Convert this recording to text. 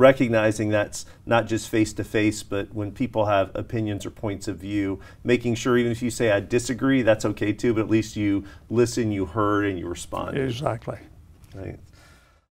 recognizing that's not just face-to-face, but when people have opinions or points of view, making sure even if you say, I disagree, that's okay too, but at least you listen, you heard, and you respond. Exactly. Right.